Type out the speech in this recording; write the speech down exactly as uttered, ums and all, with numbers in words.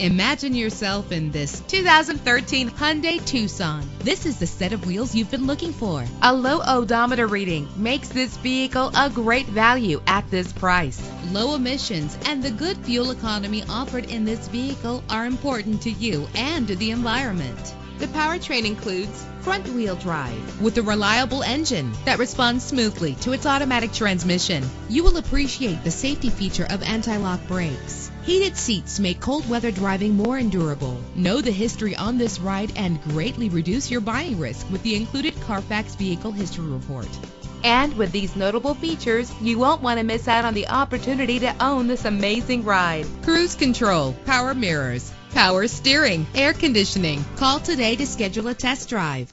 Imagine yourself in this two thousand thirteen Hyundai Tucson. This is the set of wheels you've been looking for. A low odometer reading makes this vehicle a great value at this price. Low emissions and the good fuel economy offered in this vehicle are important to you and to the environment. The powertrain includes front-wheel drive with a reliable engine that responds smoothly to its automatic transmission. You will appreciate the safety feature of anti-lock brakes. Heated seats make cold weather driving more endurable. Know the history on this ride and greatly reduce your buying risk with the included Carfax Vehicle History Report. And with these notable features, you won't want to miss out on the opportunity to own this amazing ride. Cruise control, power mirrors, power steering, air conditioning. Call today to schedule a test drive.